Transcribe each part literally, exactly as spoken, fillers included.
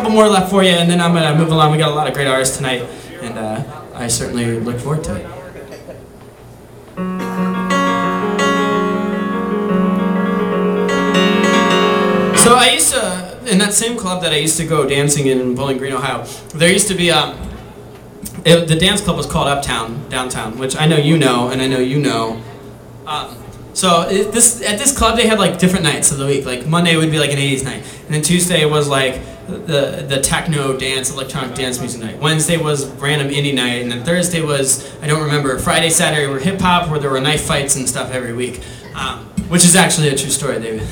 couple more left for you, and then I'm going to move along. We got a lot of great artists tonight, and uh, I certainly look forward to it. So I used to, in that same club that I used to go dancing in in Bowling Green, Ohio, there used to be, um, it, the dance club was called Uptown, Downtown, which I know you know, and I know you know. Um, so it, this at this club, they had like different nights of the week. Like Monday would be like an eighties night, and then Tuesday was like the, the techno dance, electronic dance music night. Wednesday was random indie night, and then Thursday was, I don't remember, Friday, Saturday were hip hop, where there were knife fights and stuff every week, um, which is actually a true story, David.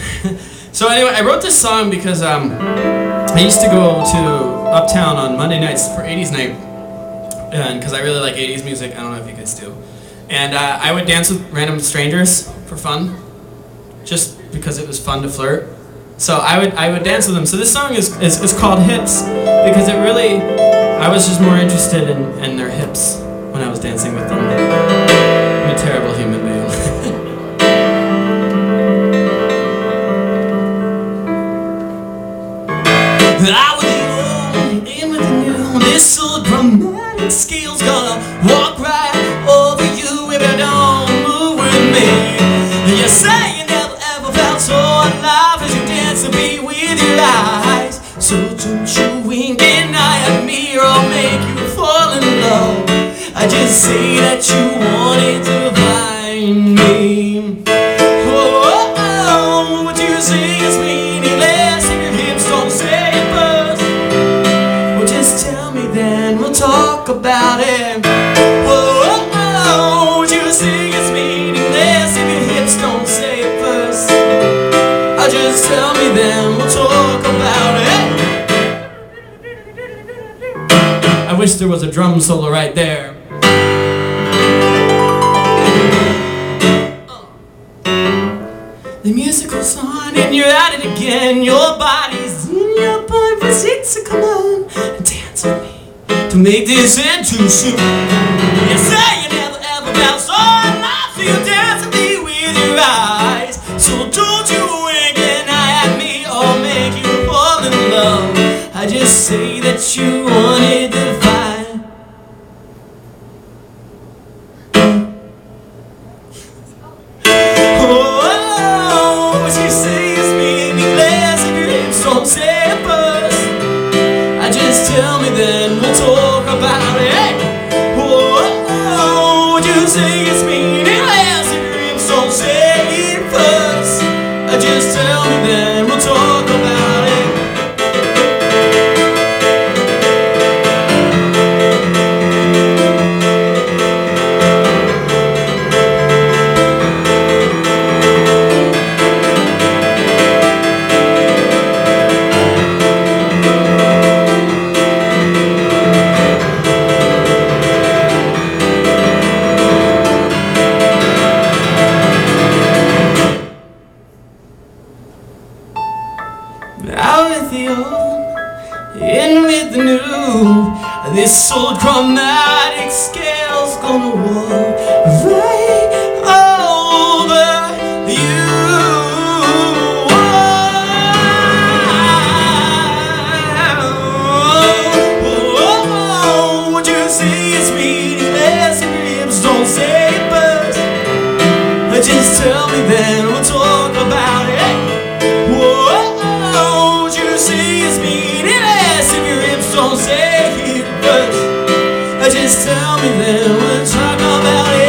So anyway, I wrote this song because um, I used to go to Uptown on Monday nights for eighties night, and because I really like eighties music. I don't know if you guys do. And uh, I would dance with random strangers for fun, just because it was fun to flirt. So I would I would dance with them. So this song is, is, is called Hips, because it really, I was just more interested in, in their hips when I was dancing with them. I'm a terrible human being. I would be in with you. This old dramatic scale's gonna walk right over you if you don't move with me. You say you never ever felt so alive as you dance to be with your eyes. So don't you wink and eye at me, or I'll make you fall in love. I just say that you wanted to find me. Oh, oh, oh, what you say is meaningless. Talk about it. Whoa, oh, would you sing it's meaningless if your hips don't say it first? I just tell me then we'll talk about it. I wish there was a drum solo right there. The musical's on and you're at it again. Your body's in your point for six, so come on and dance with me. To make this end too soon. You say you never ever felt so alive, so you dance with me with your eyes. So don't you wink an eye at me, or make you fall in love. I just say that you wanted to find. Oh, what you say is meaningless if your hips don't say it first. I just tell me that. Talk about it. Oh, oh, would you say it's meaningless if your hips don't say it first? I just tell me then we'll talk about it. This old chromatic scale's gonna walk right over you. Oh, oh, oh, would you say it's meaningless if your hips don't say it first? Just tell me then we'll talk about it. Oh, oh, would you say it's meaningless if your hips don't say it? Just tell me then we'll talk about it.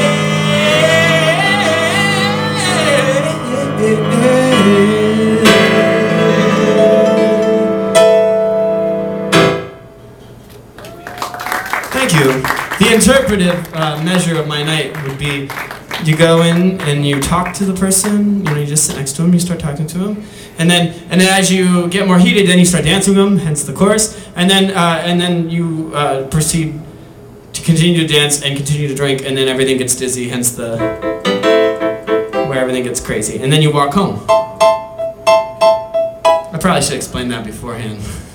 Thank you. The interpretive uh, measure of my night would be, you go in and you talk to the person, you know, you just sit next to him, you start talking to him, and then and then as you get more heated, then you start dancing with him, hence the chorus, and then uh, and then you uh, proceed to continue to dance and continue to drink, and then everything gets dizzy, hence the, where everything gets crazy, and then you walk home. I probably should explain that beforehand.